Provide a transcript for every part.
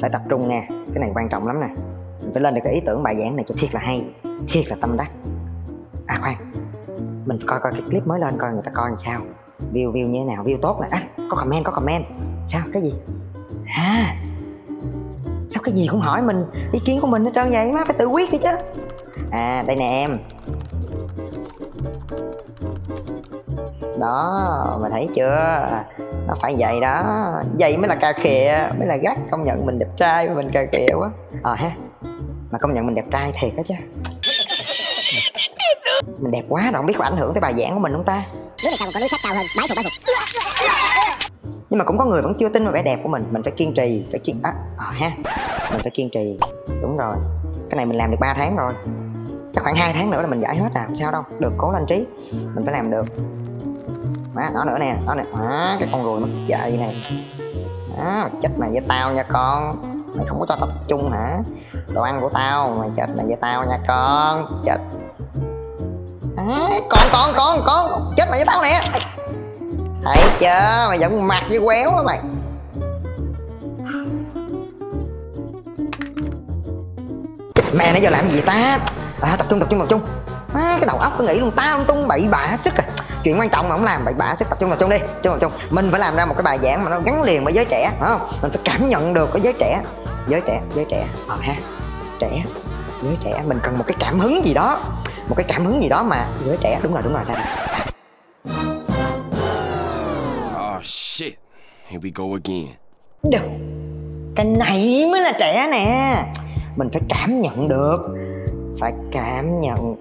Phải tập trung nha, cái này quan trọng lắm nè. Mình phải lên được cái ý tưởng bài giảng này cho thiệt là hay, thiệt là tâm đắc. À khoan, mình coi cái clip mới lên coi người ta coi làm sao, view như thế nào, view tốt nè, à có comment sao, cái gì à, sao cái gì cũng hỏi mình ý kiến của mình hết trơn vậy, má phải tự quyết đi chứ. À đây nè em, đó mà thấy chưa, nó phải vậy đó, vậy mới là cà khịa, mới là gắt. Công nhận mình đẹp trai mà mình cà khịa quá ha, mà công nhận mình đẹp trai thiệt đó chứ. Mình đẹp quá rồi, không biết có ảnh hưởng tới bài giảng của mình không ta. Đứa này sao mà có lối khác cao hơn, bái phục. Nhưng mà cũng có người vẫn chưa tin vào vẻ đẹp của mình. Mình phải kiên trì, mình phải kiên trì. Đúng rồi, cái này mình làm được 3 tháng rồi, chắc khoảng 2 tháng nữa là mình giải hết à, không sao đâu, được, cố lên Trí, mình phải làm được. Đó nữa nè, đó nè, cái con ruồi mất dạy này. Đó, chết mày với tao nha con, mày không có cho tao tập trung hả? Đồ ăn của tao, mày chết mày với tao nha con, chết. Con chết mày với tao nè. Thấy chưa, mày giận mặt với Quéo á mày. Mẹ nãy giờ làm gì ta? Tập trung. Cái đầu óc cứ nghĩ luôn ta lung tung bậy bạ sức à. Chuyện quan trọng mà không làm bậy bạ sức, tập trung đi, tập trung. Mình phải làm ra một cái bài giảng mà nó gắn liền với giới trẻ, phải không? Mình phải cảm nhận được cái giới trẻ. Giới trẻ, mình cần một cái cảm hứng gì đó. Một cái cảm hứng gì đó mà giới trẻ, đúng rồi đây. Oh shit. Here we go again. Được. Cái này mới là trẻ nè. Mình phải cảm nhận được. Phải cảm nhận.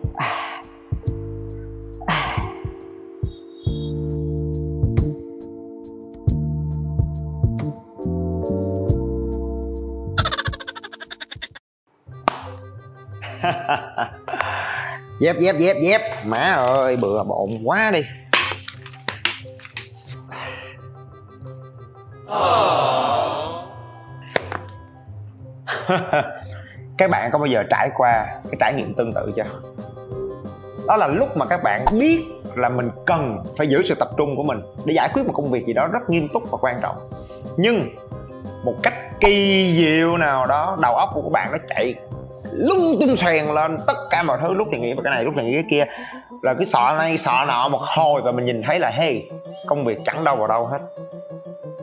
Dép. Má ơi, bừa bộn quá đi. Các bạn có bao giờ trải qua cái trải nghiệm tương tự chưa? Đó là lúc mà các bạn biết là mình cần phải giữ sự tập trung của mình để giải quyết một công việc gì đó rất nghiêm túc và quan trọng. Nhưng một cách kỳ diệu nào đó, đầu óc của các bạn nó chạy lung tung xoèn lên tất cả mọi thứ, lúc thì nghĩ về cái này, lúc thì nghĩ cái kia, rồi cái sọ này sọ nọ một hồi, và mình nhìn thấy là hey, công việc chẳng đâu vào đâu hết.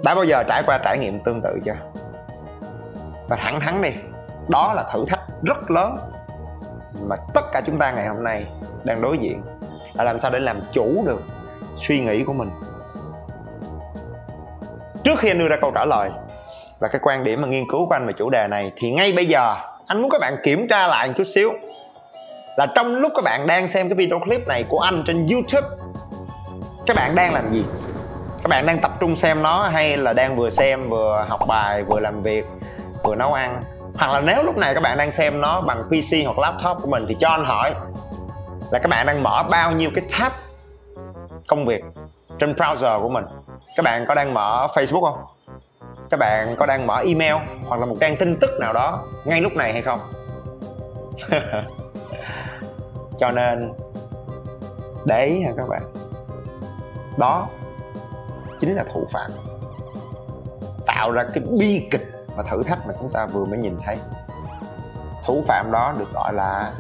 Đã bao giờ trải qua trải nghiệm tương tự chưa? Và thẳng thắn đi, đó là thử thách rất lớn mà tất cả chúng ta ngày hôm nay đang đối diện, là làm sao để làm chủ được suy nghĩ của mình. Trước khi anh đưa ra câu trả lời và cái quan điểm mà nghiên cứu của anh về chủ đề này, thì ngay bây giờ anh muốn các bạn kiểm tra lại một chút xíu, là trong lúc các bạn đang xem cái video clip này của anh trên YouTube, các bạn đang làm gì? Các bạn đang tập trung xem nó, hay là đang vừa xem vừa học bài, vừa làm việc, vừa nấu ăn? Hoặc là nếu lúc này các bạn đang xem nó bằng PC hoặc laptop của mình, thì cho anh hỏi là các bạn đang mở bao nhiêu cái tab công việc trên browser của mình? Các bạn có đang mở Facebook không? Các bạn có đang mở email hoặc là một trang tin tức nào đó ngay lúc này hay không? Cho nên để ý nha các bạn, đó chính là thủ phạm tạo ra cái bi kịch và thử thách mà chúng ta vừa mới nhìn thấy. Thủ phạm đó được gọi là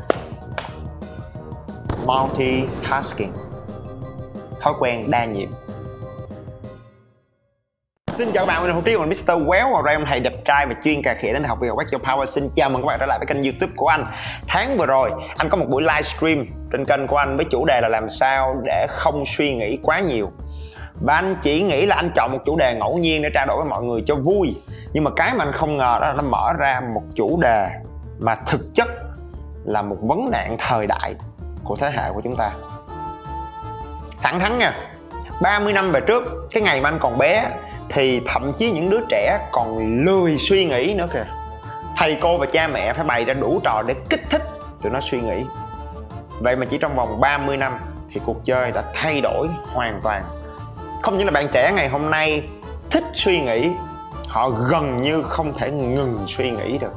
multitasking, thói quen đa nhiệm. Xin chào các bạn, mình là Trí, mình Mr. Quéo Ồ Ruây, ông thầy đẹp trai và chuyên cà khịa đến học viên Work Your Power. Xin chào mừng các bạn trở lại với kênh YouTube của anh. Tháng vừa rồi, anh có một buổi livestream trên kênh của anh với chủ đề là làm sao để không suy nghĩ quá nhiều. Và anh chỉ nghĩ là anh chọn một chủ đề ngẫu nhiên để trao đổi với mọi người cho vui. Nhưng mà cái mà anh không ngờ đó là nó mở ra một chủ đề mà thực chất là một vấn nạn thời đại của thế hệ của chúng ta. Thẳng thắn nha, 30 năm về trước, cái ngày mà anh còn bé, thì thậm chí những đứa trẻ còn lười suy nghĩ nữa kìa. Thầy cô và cha mẹ phải bày ra đủ trò để kích thích tụi nó suy nghĩ. Vậy mà chỉ trong vòng 30 năm thì cuộc chơi đã thay đổi hoàn toàn. Không những là bạn trẻ ngày hôm nay thích suy nghĩ, họ gần như không thể ngừng suy nghĩ được.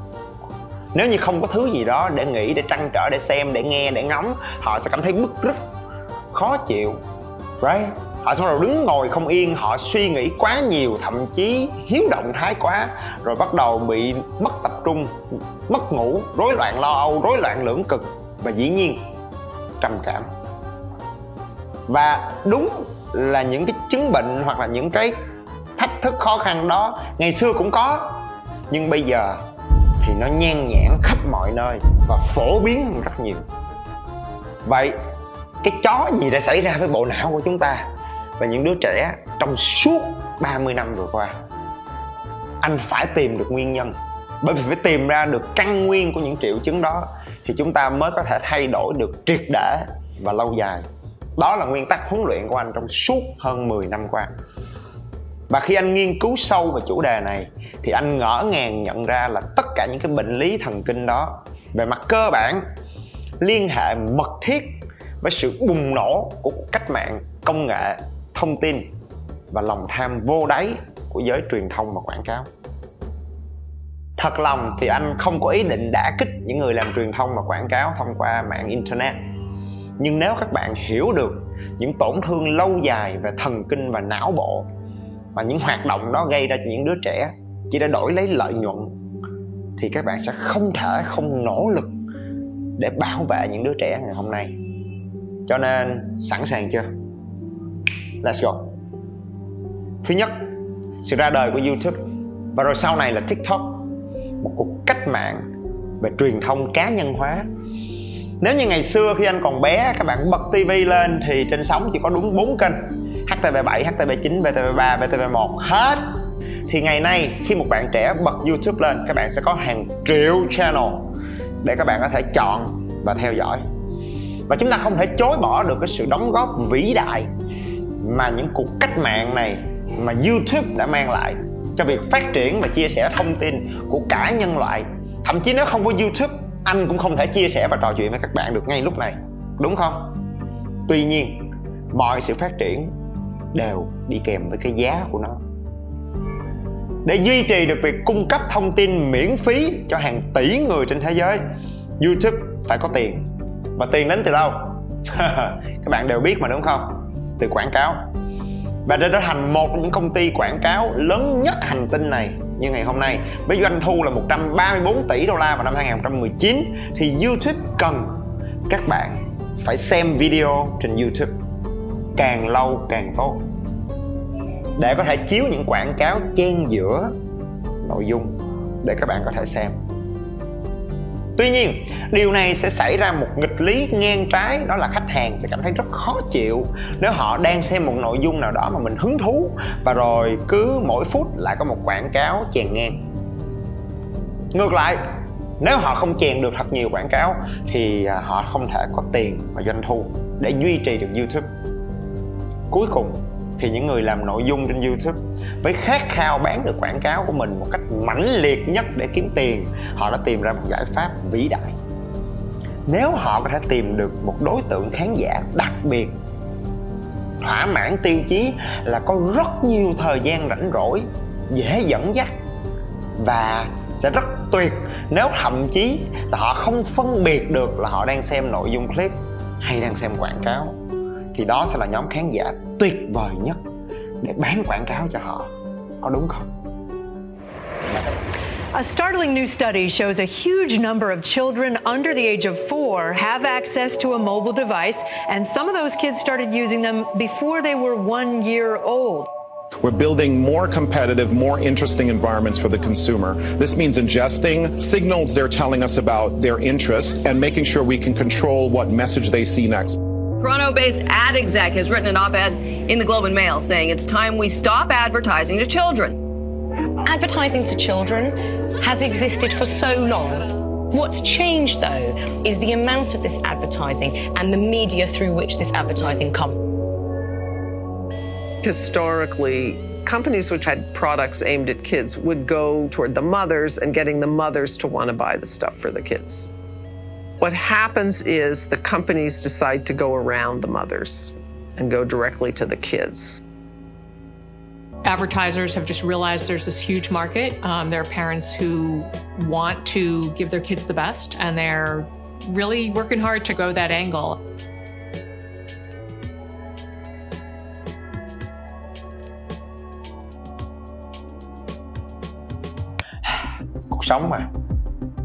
Nếu như không có thứ gì đó để nghĩ, để trăn trở, để xem, để nghe, để ngóng, họ sẽ cảm thấy bứt rứt, khó chịu, right? Họ sẽ bắt đầu đứng ngồi không yên, họ suy nghĩ quá nhiều, thậm chí hiếu động thái quá, rồi bắt đầu bị mất tập trung, mất ngủ, rối loạn lo âu, rối loạn lưỡng cực và dĩ nhiên trầm cảm. Và đúng là những cái chứng bệnh hoặc là những cái thách thức khó khăn đó ngày xưa cũng có, nhưng bây giờ thì nó nhan nhản khắp mọi nơi và phổ biến rất nhiều. Vậy cái chó gì đã xảy ra với bộ não của chúng ta và những đứa trẻ trong suốt 30 năm vừa qua? Anh phải tìm được nguyên nhân, bởi vì phải tìm ra được căn nguyên của những triệu chứng đó thì chúng ta mới có thể thay đổi được triệt để và lâu dài. Đó là nguyên tắc huấn luyện của anh trong suốt hơn 10 năm qua. Và khi anh nghiên cứu sâu về chủ đề này thì anh ngỡ ngàng nhận ra là tất cả những cái bệnh lý thần kinh đó về mặt cơ bản liên hệ mật thiết với sự bùng nổ của cách mạng công nghệ thông tin và lòng tham vô đáy của giới truyền thông và quảng cáo. Thật lòng thì anh không có ý định đả kích những người làm truyền thông và quảng cáo thông qua mạng internet, nhưng nếu các bạn hiểu được những tổn thương lâu dài về thần kinh và não bộ mà những hoạt động đó gây ra cho những đứa trẻ chỉ để đổi lấy lợi nhuận, thì các bạn sẽ không thể không nỗ lực để bảo vệ những đứa trẻ ngày hôm nay. Cho nên sẵn sàng chưa? Let's go. Thứ nhất, sự ra đời của YouTube và rồi sau này là TikTok, một cuộc cách mạng về truyền thông cá nhân hóa. Nếu như ngày xưa khi anh còn bé, các bạn bật TV lên thì trên sóng chỉ có đúng 4 kênh HTV7, HTV9, BTV3, BTV1 hết. Thì ngày nay khi một bạn trẻ bật YouTube lên, các bạn sẽ có hàng triệu channel để các bạn có thể chọn và theo dõi. Và chúng ta không thể chối bỏ được cái sự đóng góp vĩ đại mà những cuộc cách mạng này mà YouTube đã mang lại cho việc phát triển và chia sẻ thông tin của cả nhân loại. Thậm chí nếu không có YouTube, anh cũng không thể chia sẻ và trò chuyện với các bạn được ngay lúc này, đúng không? Tuy nhiên, mọi sự phát triển đều đi kèm với cái giá của nó. Để duy trì được việc cung cấp thông tin miễn phí cho hàng tỷ người trên thế giới, YouTube phải có tiền. Và tiền đến từ đâu? Các bạn đều biết mà, đúng không? Từ quảng cáo. Và để trở thành một trong những công ty quảng cáo lớn nhất hành tinh này như ngày hôm nay, với doanh thu là 134 tỷ đô la vào năm 2019, thì YouTube cần các bạn phải xem video trên YouTube càng lâu càng tốt, để có thể chiếu những quảng cáo chen giữa nội dung để các bạn có thể xem. Tuy nhiên, điều này sẽ xảy ra một nghịch lý ngang trái, đó là khách hàng sẽ cảm thấy rất khó chịu nếu họ đang xem một nội dung nào đó mà mình hứng thú và rồi cứ mỗi phút lại có một quảng cáo chèn ngang. Ngược lại, nếu họ không chèn được thật nhiều quảng cáo thì họ không thể có tiền và doanh thu để duy trì được YouTube. Cuối cùng thì những người làm nội dung trên YouTube với khát khao bán được quảng cáo của mình một cách mãnh liệt nhất để kiếm tiền, họ đã tìm ra một giải pháp vĩ đại. Nếu họ có thể tìm được một đối tượng khán giả đặc biệt thỏa mãn tiêu chí là có rất nhiều thời gian rảnh rỗi, dễ dẫn dắt, và sẽ rất tuyệt nếu thậm chí là họ không phân biệt được là họ đang xem nội dung clip hay đang xem quảng cáo, thì đó sẽ là nhóm khán giả tuyệt vời nhất để bán quảng cáo cho họ, có đúng không? A startling new study shows a huge number of children under the age of 4 have access to a mobile device, and some of those kids started using them before they were 1 year old. We're building more competitive, more interesting environments for the consumer. This means ingesting signals they're telling us about their interests and making sure we can control what message they see next. Toronto-based ad exec has written an op-ed in the Globe and Mail saying it's time we stop advertising to children. Advertising to children has existed for so long. What's changed, though, is the amount of this advertising and the media through which this advertising comes. Historically, companies which had products aimed at kids would go toward the mothers and getting the mothers to want to buy the stuff for the kids. What happens is the companies decide to go around the mothers and go directly to the kids. Advertisers have just realized there's this huge market. There are parents who want to give their kids the best, and they're really working hard to go that angle. cuộc sống mà.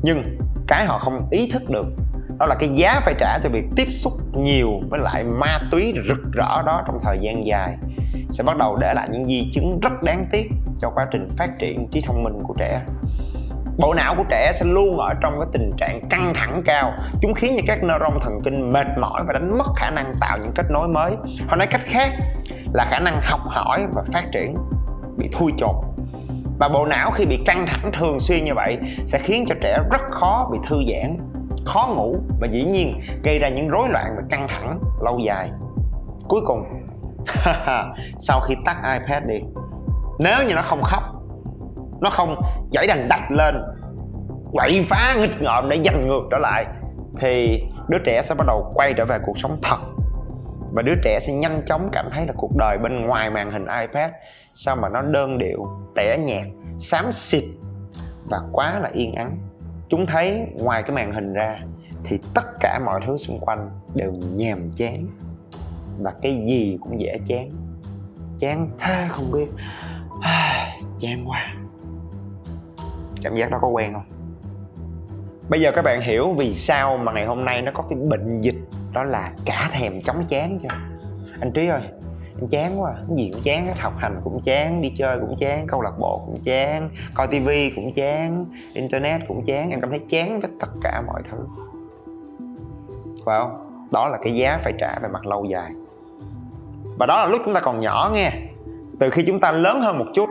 Nhưng cái họ không ý thức được đó là cái giá phải trả cho việc tiếp xúc nhiều với lại ma túy rực rỡ đó trong thời gian dài sẽ bắt đầu để lại những di chứng rất đáng tiếc cho quá trình phát triển trí thông minh của trẻ. Bộ não của trẻ sẽ luôn ở trong cái tình trạng căng thẳng cao. Chúng khiến cho các neuron thần kinh mệt mỏi và đánh mất khả năng tạo những kết nối mới. Hoặc nói cách khác là khả năng học hỏi và phát triển bị thui chột. Và bộ não khi bị căng thẳng thường xuyên như vậy sẽ khiến cho trẻ rất khó bị thư giãn, khó ngủ và dĩ nhiên gây ra những rối loạn về căng thẳng lâu dài. Cuối cùng, sau khi tắt iPad đi, nếu như nó không khóc, nó không giãy đành đạch lên, quậy phá nghịch ngợm để giành ngược trở lại, thì đứa trẻ sẽ bắt đầu quay trở về cuộc sống thật. Và đứa trẻ sẽ nhanh chóng cảm thấy là cuộc đời bên ngoài màn hình iPad sao mà nó đơn điệu, tẻ nhạt, xám xịt và quá là yên ắng. Chúng thấy ngoài cái màn hình ra thì tất cả mọi thứ xung quanh đều nhàm chán. Và cái gì cũng dễ chán. Chán thế không biết. Chán quá. Cảm giác đó có quen không? Bây giờ các bạn hiểu vì sao mà ngày hôm nay nó có cái bệnh dịch đó là cả thèm chóng chán chưa? Anh Trí ơi, anh chán quá, cái gì cũng chán, học hành cũng chán, đi chơi cũng chán, câu lạc bộ cũng chán, coi tivi cũng chán, internet cũng chán, em cảm thấy chán với tất cả mọi thứ. Phải không? Đó là cái giá phải trả về mặt lâu dài. Và đó là lúc chúng ta còn nhỏ nghe. Từ khi chúng ta lớn hơn một chút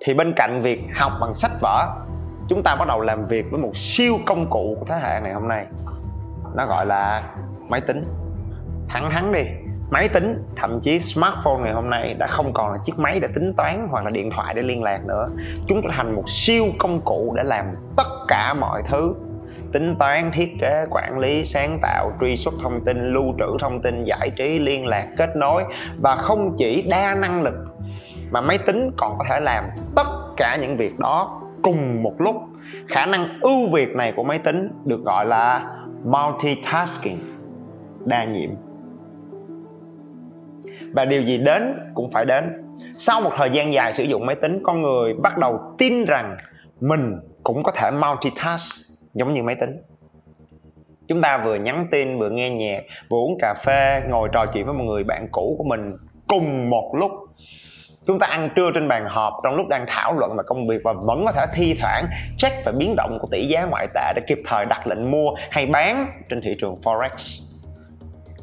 thì bên cạnh việc học bằng sách vở, chúng ta bắt đầu làm việc với một siêu công cụ của thế hệ ngày hôm nay. Nó gọi là máy tính. Thẳng thắn đi, máy tính, thậm chí smartphone ngày hôm nay đã không còn là chiếc máy để tính toán hoặc là điện thoại để liên lạc nữa. Chúng ta thành một siêu công cụ để làm tất cả mọi thứ: tính toán, thiết kế, quản lý, sáng tạo, truy xuất thông tin, lưu trữ thông tin, giải trí, liên lạc, kết nối. Và không chỉ đa năng lực mà máy tính còn có thể làm tất cả những việc đó cùng một lúc. Khả năng ưu việt này của máy tính được gọi là multitasking, đa nhiệm. Và điều gì đến cũng phải đến. Sau một thời gian dài sử dụng máy tính, con người bắt đầu tin rằng mình cũng có thể multitask giống như máy tính. Chúng ta vừa nhắn tin, vừa nghe nhạc, vừa uống cà phê, ngồi trò chuyện với một người bạn cũ của mình cùng một lúc. Chúng ta ăn trưa trên bàn họp trong lúc đang thảo luận về công việc, và vẫn có thể thi thoảng check về biến động của tỷ giá ngoại tệ để kịp thời đặt lệnh mua hay bán trên thị trường Forex.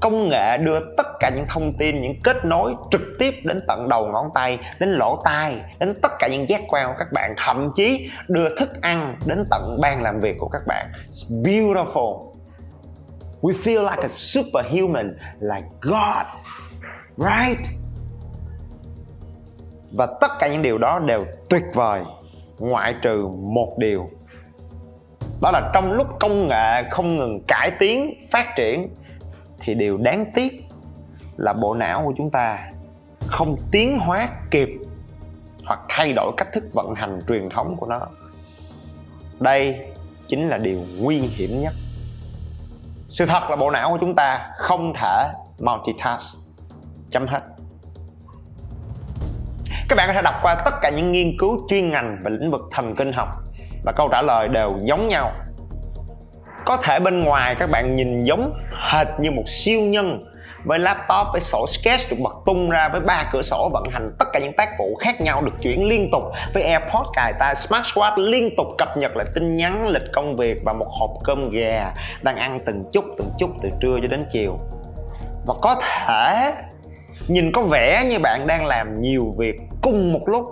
Công nghệ đưa tất cả những thông tin, những kết nối trực tiếp đến tận đầu ngón tay, đến lỗ tai, đến tất cả những giác quan của các bạn, thậm chí đưa thức ăn đến tận bàn làm việc của các bạn. It's beautiful. We feel like a superhuman, like God, right? Và tất cả những điều đó đều tuyệt vời, ngoại trừ một điều. Đó là trong lúc công nghệ không ngừng cải tiến, phát triển, thì điều đáng tiếc là bộ não của chúng ta không tiến hóa kịp hoặc thay đổi cách thức vận hành truyền thống của nó. Đây chính là điều nguy hiểm nhất. Sự thật là bộ não của chúng ta không thể multitask. Chấm hết. Các bạn có thể đọc qua tất cả những nghiên cứu chuyên ngành về lĩnh vực thần kinh học và câu trả lời đều giống nhau. Có thể bên ngoài các bạn nhìn giống hệt như một siêu nhân với laptop, với sổ sketch được bật tung ra, với 3 cửa sổ vận hành tất cả những tác vụ khác nhau được chuyển liên tục, với AirPods cài tai, Smartwatch liên tục cập nhật lại tin nhắn, lịch công việc và một hộp cơm gà đang ăn từng chút từ trưa cho đến chiều. Và có thể nhìn có vẻ như bạn đang làm nhiều việc cùng một lúc,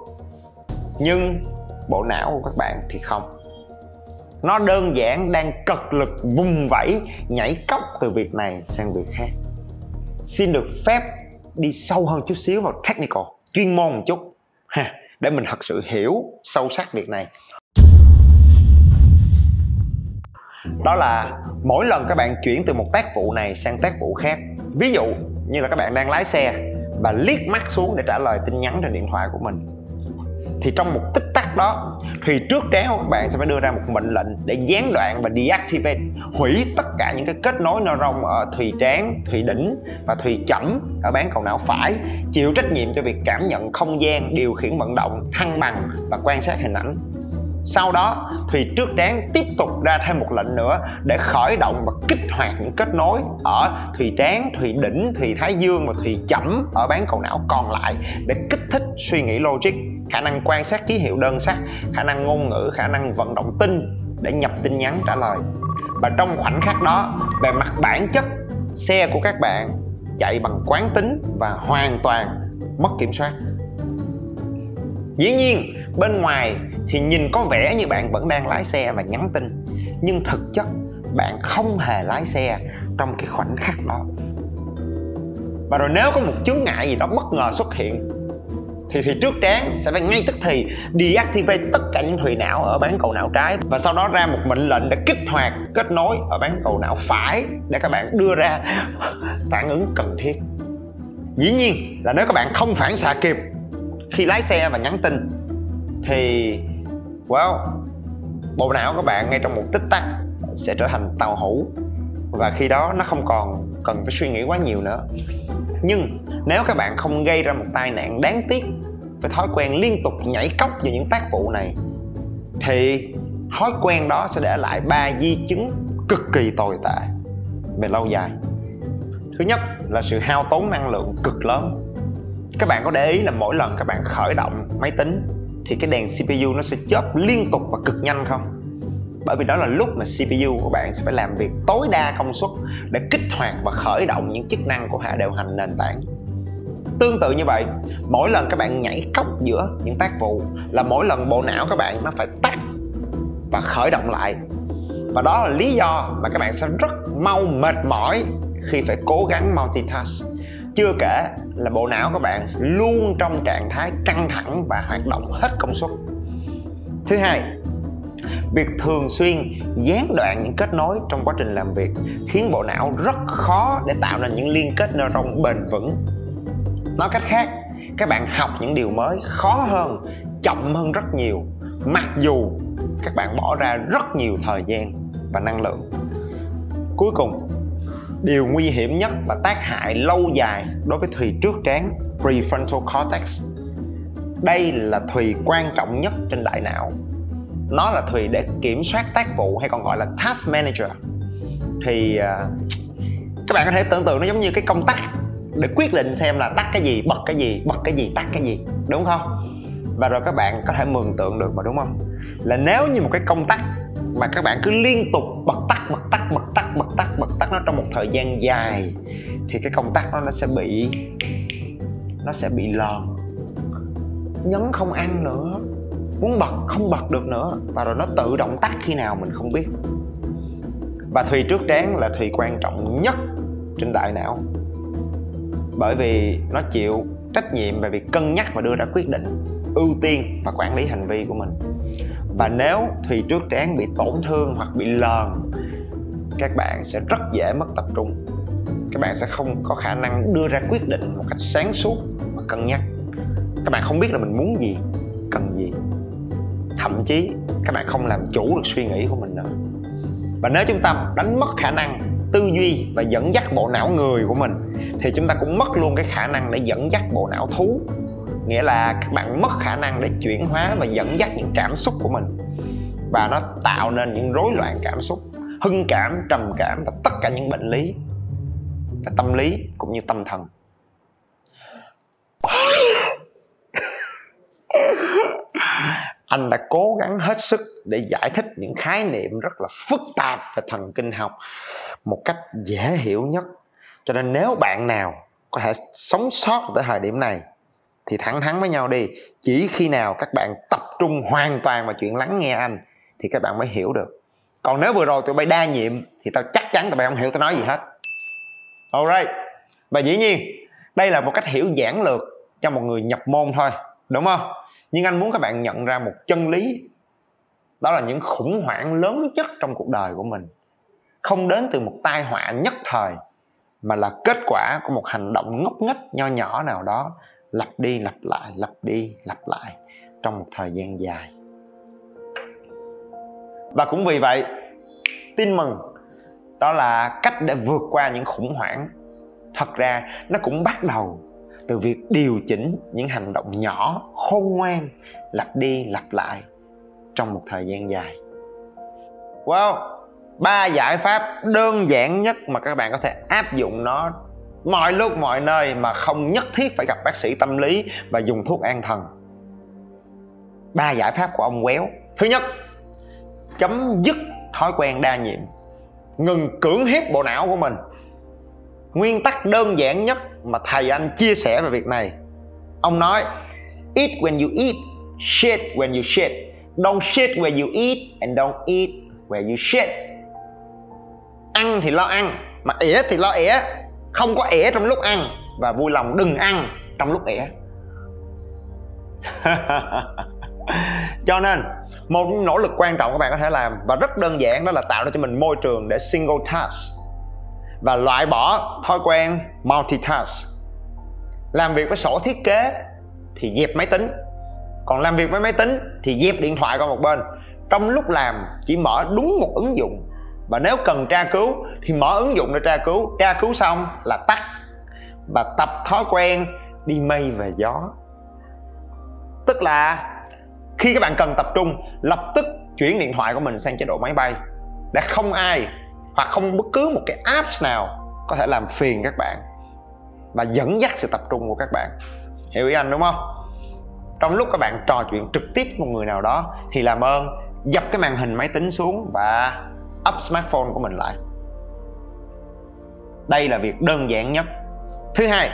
nhưng bộ não của các bạn thì không. Nó đơn giản đang cật lực vùng vẫy, nhảy cóc từ việc này sang việc khác. Xin được phép đi sâu hơn chút xíu vào technical, chuyên môn một chút ha, để mình thật sự hiểu sâu sắc việc này. Đó là mỗi lần các bạn chuyển từ một tác vụ này sang tác vụ khác, ví dụ như là các bạn đang lái xe và liếc mắt xuống để trả lời tin nhắn trên điện thoại của mình, thì trong một tích tắc đó thì trước trán của các bạn sẽ phải đưa ra một mệnh lệnh để gián đoạn và deactivate, hủy tất cả những cái kết nối neuron ở thùy trán, thùy đỉnh và thùy chẩm ở bán cầu não phải, chịu trách nhiệm cho việc cảm nhận không gian, điều khiển vận động, thăng bằng và quan sát hình ảnh. Sau đó thì trước trán tiếp tục ra thêm một lệnh nữa để khởi động và kích hoạt những kết nối ở thùy trán, thùy đỉnh, thùy thái dương và thùy chẩm ở bán cầu não còn lại để kích thích suy nghĩ logic, khả năng quan sát ký hiệu đơn sắc, khả năng ngôn ngữ, khả năng vận động tin để nhập tin nhắn trả lời. Và trong khoảnh khắc đó, về mặt bản chất, xe của các bạn chạy bằng quán tính và hoàn toàn mất kiểm soát. Dĩ nhiên, bên ngoài thì nhìn có vẻ như bạn vẫn đang lái xe và nhắn tin, nhưng thực chất bạn không hề lái xe trong cái khoảnh khắc đó. Và rồi nếu có một chướng ngại gì đó bất ngờ xuất hiện thì trước trán sẽ phải ngay tức thì deactivate tất cả những thùy não ở bán cầu não trái và sau đó ra một mệnh lệnh để kích hoạt kết nối ở bán cầu não phải để các bạn đưa ra phản ứng cần thiết. Dĩ nhiên là nếu các bạn không phản xạ kịp khi lái xe và nhắn tin thì bộ não các bạn ngay trong một tích tắc sẽ trở thành tàu hũ và khi đó nó không còn cần phải suy nghĩ quá nhiều nữa. Nhưng nếu các bạn không gây ra một tai nạn đáng tiếc với thói quen liên tục nhảy cóc về những tác vụ này thì thói quen đó sẽ để lại 3 di chứng cực kỳ tồi tệ về lâu dài. Thứ nhất là sự hao tốn năng lượng cực lớn. Các bạn có để ý là mỗi lần các bạn khởi động máy tính thì cái đèn CPU nó sẽ chớp liên tục và cực nhanh không? Bởi vì đó là lúc mà CPU của bạn sẽ phải làm việc tối đa công suất để kích hoạt và khởi động những chức năng của hệ điều hành nền tảng. Tương tự như vậy, mỗi lần các bạn nhảy cóc giữa những tác vụ là mỗi lần bộ não các bạn nó phải tắt và khởi động lại. Và đó là lý do mà các bạn sẽ rất mau mệt mỏi khi phải cố gắng multitask. Chưa kể là bộ não các bạn luôn trong trạng thái căng thẳng và hoạt động hết công suất. Thứ hai, việc thường xuyên gián đoạn những kết nối trong quá trình làm việc khiến bộ não rất khó để tạo nên những liên kết neuron bền vững. Nói cách khác, các bạn học những điều mới khó hơn, chậm hơn rất nhiều, mặc dù các bạn bỏ ra rất nhiều thời gian và năng lượng. Cuối cùng, điều nguy hiểm nhất và tác hại lâu dài đối với thùy trước trán, prefrontal cortex. Đây là thùy quan trọng nhất trên đại não. Nó là thùy để kiểm soát tác vụ hay còn gọi là task manager. Thì các bạn có thể tưởng tượng nó giống như cái công tắc để quyết định xem là tắt cái gì, bật cái gì, tắt cái gì, đúng không? Và rồi các bạn có thể mường tượng được mà, đúng không? Là nếu như một cái công tắc mà các bạn cứ liên tục bật tắt nó trong một thời gian dài thì cái công tắc nó sẽ bị lờn, nhấn không ăn nữa, muốn bật không bật được nữa, và rồi nó tự động tắt khi nào mình không biết. Và thùy trước trán là thùy quan trọng nhất trên đại não, bởi vì nó chịu trách nhiệm về việc cân nhắc và đưa ra quyết định, ưu tiên và quản lý hành vi của mình. Và nếu thùy trước trán bị tổn thương hoặc bị lờn, các bạn sẽ rất dễ mất tập trung. Các bạn sẽ không có khả năng đưa ra quyết định một cách sáng suốt và cân nhắc. Các bạn không biết là mình muốn gì, cần gì. Thậm chí các bạn không làm chủ được suy nghĩ của mình nữa. Và nếu chúng ta đánh mất khả năng tư duy và dẫn dắt bộ não người của mình thì chúng ta cũng mất luôn cái khả năng để dẫn dắt bộ não thú. Nghĩa là các bạn mất khả năng để chuyển hóa và dẫn dắt những cảm xúc của mình. Và nó tạo nên những rối loạn cảm xúc, hưng cảm, trầm cảm và tất cả những bệnh lý và tâm lý cũng như tâm thần. Anh đã cố gắng hết sức để giải thích những khái niệm rất là phức tạp về thần kinh học một cách dễ hiểu nhất. Cho nên nếu bạn nào có thể sống sót tới thời điểm này thì thẳng thắn với nhau đi. Chỉ khi nào các bạn tập trung hoàn toàn vào chuyện lắng nghe anh thì các bạn mới hiểu được. Còn nếu vừa rồi tụi bay đa nhiệm thì tao chắc chắn tụi bay không hiểu tao nói gì hết. Alright. Và dĩ nhiên đây là một cách hiểu giản lược cho một người nhập môn thôi, đúng không? Nhưng anh muốn các bạn nhận ra một chân lý. Đó là những khủng hoảng lớn nhất trong cuộc đời của mình không đến từ một tai họa nhất thời, mà là kết quả của một hành động ngốc nghếch nho nhỏ nào đó lặp đi lặp lại, trong một thời gian dài. Và cũng vì vậy, tin mừng, đó là cách để vượt qua những khủng hoảng. Thật ra nó cũng bắt đầu từ việc điều chỉnh những hành động nhỏ, khôn ngoan, lặp đi lặp lại trong một thời gian dài. Wow, 3 giải pháp đơn giản nhất mà các bạn có thể áp dụng nó mọi lúc mọi nơi mà không nhất thiết phải gặp bác sĩ tâm lý và dùng thuốc an thần. 3 giải pháp của ông Quéo. Thứ nhất, chấm dứt thói quen đa nhiệm, ngừng cưỡng hiếp bộ não của mình. Nguyên tắc đơn giản nhất mà thầy anh chia sẻ về việc này, ông nói: eat when you eat, shit when you shit, don't shit where you eat and don't eat where you shit. Ăn thì lo ăn, mà ỉa thì lo ỉa, không có ỉa trong lúc ăn, và vui lòng đừng ăn trong lúc ỉa. Cho nên một nỗ lực quan trọng các bạn có thể làm và rất đơn giản, đó là tạo ra cho mình môi trường để single task và loại bỏ thói quen multitask. Làm việc với sổ thiết kế thì dẹp máy tính, còn làm việc với máy tính thì dẹp điện thoại qua một bên. Trong lúc làm chỉ mở đúng một ứng dụng, và nếu cần tra cứu thì mở ứng dụng để tra cứu. Tra cứu xong là tắt, và tập thói quen đi mây và gió. Tức là khi các bạn cần tập trung, lập tức chuyển điện thoại của mình sang chế độ máy bay để không ai hoặc không bất cứ một cái apps nào có thể làm phiền các bạn và dẫn dắt sự tập trung của các bạn. Hiểu ý anh đúng không? Trong lúc các bạn trò chuyện trực tiếp với một người nào đó thì làm ơn dập cái màn hình máy tính xuống và úp smartphone của mình lại. Đây là việc đơn giản nhất. Thứ hai,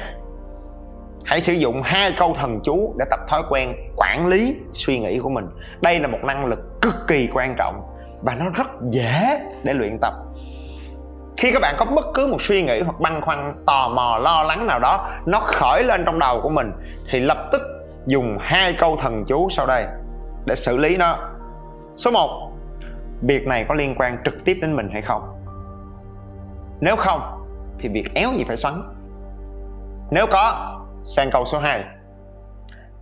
hãy sử dụng 2 câu thần chú để tập thói quen quản lý suy nghĩ của mình. Đây là một năng lực cực kỳ quan trọng và nó rất dễ để luyện tập. Khi các bạn có bất cứ một suy nghĩ hoặc băn khoăn, tò mò, lo lắng nào đó nó khởi lên trong đầu của mình thì lập tức dùng 2 câu thần chú sau đây để xử lý nó. Số 1, việc này có liên quan trực tiếp đến mình hay không? Nếu không thì việc éo gì phải xoắn. Nếu có, sang câu số 2,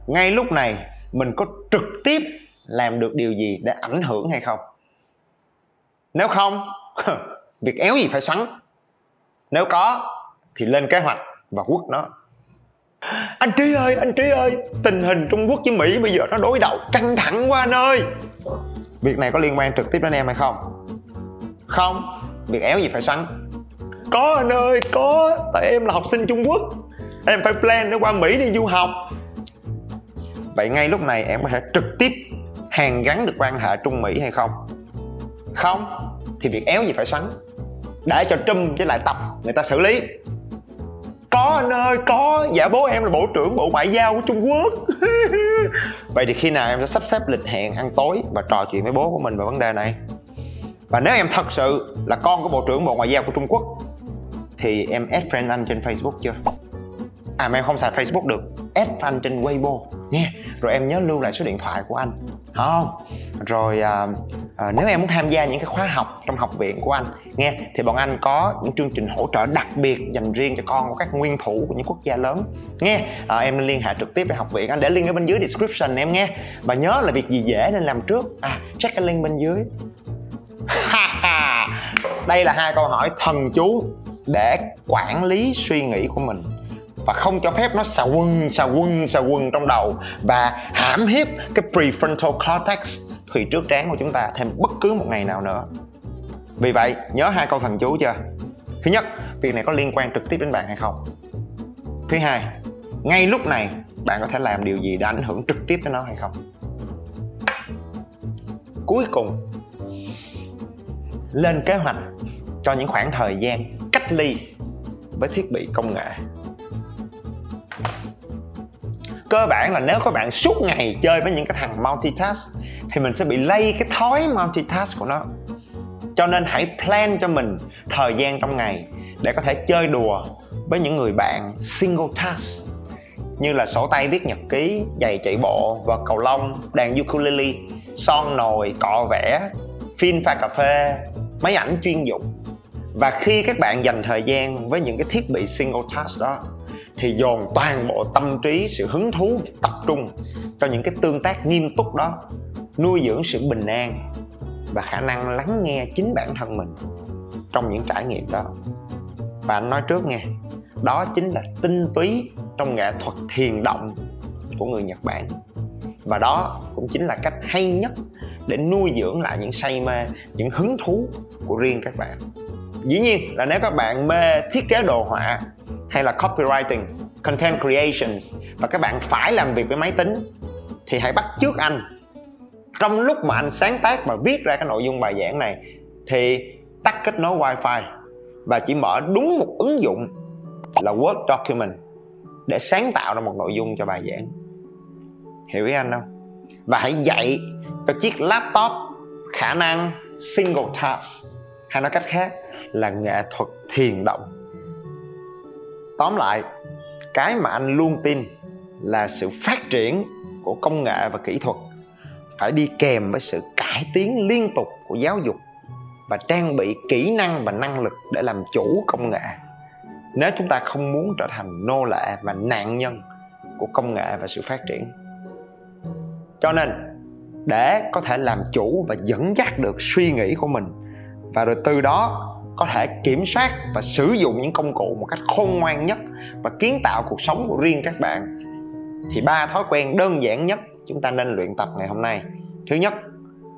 ngay lúc này mình có trực tiếp làm được điều gì để ảnh hưởng hay không? Nếu không, việc éo gì phải xoắn. Nếu có thì lên kế hoạch và quất nó. Anh Trí ơi, anh Trí ơi, tình hình Trung Quốc với Mỹ bây giờ nó đối đầu căng thẳng quá anh ơi. Việc này có liên quan trực tiếp đến em hay không? Không, việc éo gì phải xoắn. Có anh ơi, có, tại em là học sinh Trung Quốc, em phải plan để qua Mỹ đi du học. Vậy ngay lúc này em có thể trực tiếp hàn gắn được quan hệ Trung Mỹ hay không? Không, thì việc éo gì phải xoắn. Để cho Trump với lại Tập người ta xử lý. Có anh ơi, có, dạ bố em là bộ trưởng bộ ngoại giao của Trung Quốc. Vậy thì khi nào em sẽ sắp xếp lịch hẹn ăn tối và trò chuyện với bố của mình về vấn đề này? Và nếu em thật sự là con của bộ trưởng bộ ngoại giao của Trung Quốc thì em add friend anh trên Facebook chưa? À mà em không xài Facebook được, add anh trên Weibo nha, rồi em nhớ lưu lại số điện thoại của anh không? Rồi nếu em muốn tham gia những cái khóa học trong học viện của anh nghe, thì bọn anh có những chương trình hỗ trợ đặc biệt dành riêng cho con của các nguyên thủ của những quốc gia lớn nghe. Em liên hệ trực tiếp với học viện, anh để link ở bên dưới description em nghe. Và nhớ là việc gì dễ nên làm trước, check cái link bên dưới. Đây là 2 câu hỏi thần chú để quản lý suy nghĩ của mình và không cho phép nó xà quân trong đầu và hãm hiếp cái prefrontal cortex, thùy trước trán của chúng ta thêm bất cứ một ngày nào nữa. Vì vậy nhớ 2 câu thần chú chưa? Thứ nhất, việc này có liên quan trực tiếp đến bạn hay không? Thứ hai, ngay lúc này bạn có thể làm điều gì để ảnh hưởng trực tiếp tới nó hay không? Cuối cùng, lên kế hoạch cho những khoảng thời gian cách ly với thiết bị công nghệ. Cơ bản là nếu các bạn suốt ngày chơi với những cái thằng multitask thì mình sẽ bị lây cái thói multitask của nó. Cho nên hãy plan cho mình thời gian trong ngày để có thể chơi đùa với những người bạn single task, như là sổ tay viết nhật ký, giày chạy bộ, vợt cầu lông, đàn ukulele, son nồi, cọ vẽ, phin pha cà phê, máy ảnh chuyên dụng. Và khi các bạn dành thời gian với những cái thiết bị single task đó thì dồn toàn bộ tâm trí, sự hứng thú, tập trung cho những cái tương tác nghiêm túc đó, nuôi dưỡng sự bình an và khả năng lắng nghe chính bản thân mình trong những trải nghiệm đó. Và anh nói trước nghe, đó chính là tinh túy trong nghệ thuật thiền động của người Nhật Bản, và đó cũng chính là cách hay nhất để nuôi dưỡng lại những say mê, những hứng thú của riêng các bạn. Dĩ nhiên là nếu các bạn mê thiết kế đồ họa hay là copywriting, content creations và các bạn phải làm việc với máy tính thì hãy bắt chước anh. Trong lúc mà anh sáng tác và viết ra cái nội dung bài giảng này thì tắt kết nối wifi và chỉ mở đúng một ứng dụng là Word Document để sáng tạo ra một nội dung cho bài giảng. Hiểu ý anh không? Và hãy dạy cho chiếc laptop khả năng single task, hay nói cách khác là nghệ thuật thiền động. Tóm lại, cái mà anh luôn tin là sự phát triển của công nghệ và kỹ thuật phải đi kèm với sự cải tiến liên tục của giáo dục và trang bị kỹ năng và năng lực để làm chủ công nghệ, nếu chúng ta không muốn trở thành nô lệ và nạn nhân của công nghệ và sự phát triển. Cho nên, để có thể làm chủ và dẫn dắt được suy nghĩ của mình và rồi từ đó có thể kiểm soát và sử dụng những công cụ một cách khôn ngoan nhất và kiến tạo cuộc sống của riêng các bạn, thì 3 thói quen đơn giản nhất chúng ta nên luyện tập ngày hôm nay. Thứ nhất,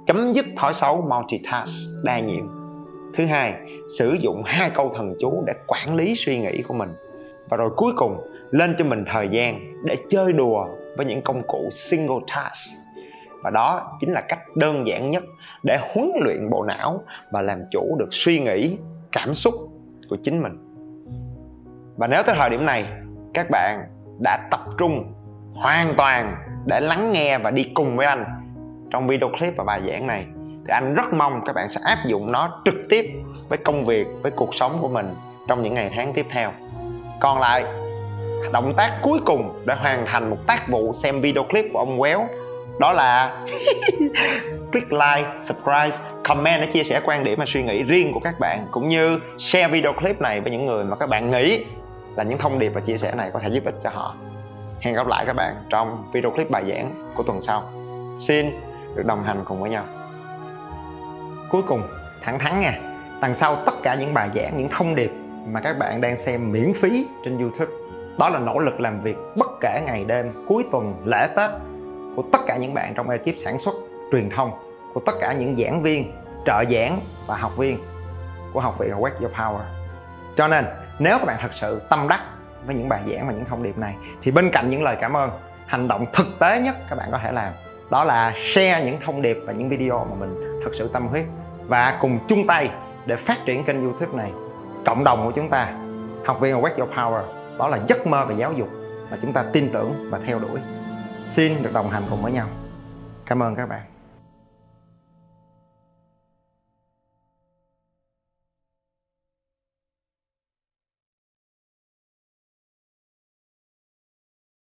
chấm dứt thói xấu multitask, đa nhiệm. Thứ hai, sử dụng 2 câu thần chú để quản lý suy nghĩ của mình. Và rồi cuối cùng, lên cho mình thời gian để chơi đùa với những công cụ single task. Và đó chính là cách đơn giản nhất để huấn luyện bộ não và làm chủ được suy nghĩ, cảm xúc của chính mình. Và nếu tới thời điểm này các bạn đã tập trung hoàn toàn để lắng nghe và đi cùng với anh trong video clip và bài giảng này, thì anh rất mong các bạn sẽ áp dụng nó trực tiếp với công việc, với cuộc sống của mình trong những ngày tháng tiếp theo. Còn lại, động tác cuối cùng để hoàn thành một tác vụ xem video clip của ông Quéo, đó là click like, subscribe, comment để chia sẻ quan điểm và suy nghĩ riêng của các bạn, cũng như share video clip này với những người mà các bạn nghĩ là những thông điệp và chia sẻ này có thể giúp ích cho họ. Hẹn gặp lại các bạn trong video clip bài giảng của tuần sau. Xin được đồng hành cùng với nhau. Cuối cùng, thẳng thắn nha, đằng sau tất cả những bài giảng, những thông điệp mà các bạn đang xem miễn phí trên YouTube, đó là nỗ lực làm việc bất kể ngày đêm, cuối tuần, lễ Tết của tất cả những bạn trong ekip sản xuất, truyền thông, của tất cả những giảng viên, trợ giảng và học viên của Học viện Work Your Power. Cho nên, nếu các bạn thật sự tâm đắc với những bài giảng và những thông điệp này, thì bên cạnh những lời cảm ơn, hành động thực tế nhất các bạn có thể làm đó là share những thông điệp và những video mà mình thật sự tâm huyết, và cùng chung tay để phát triển kênh YouTube này. Cộng đồng của chúng ta, Học viên Work Your Power, đó là giấc mơ về giáo dục mà chúng ta tin tưởng và theo đuổi. Xin được đồng hành cùng với nhau. Cảm ơn các bạn.